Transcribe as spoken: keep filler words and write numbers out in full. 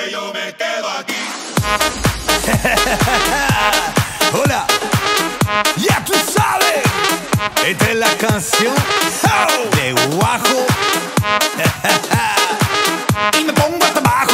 Que yo me quedo aquí. Hola, ya tú sabes. Esta es la canción de Guajo. Y me pongo hasta abajo.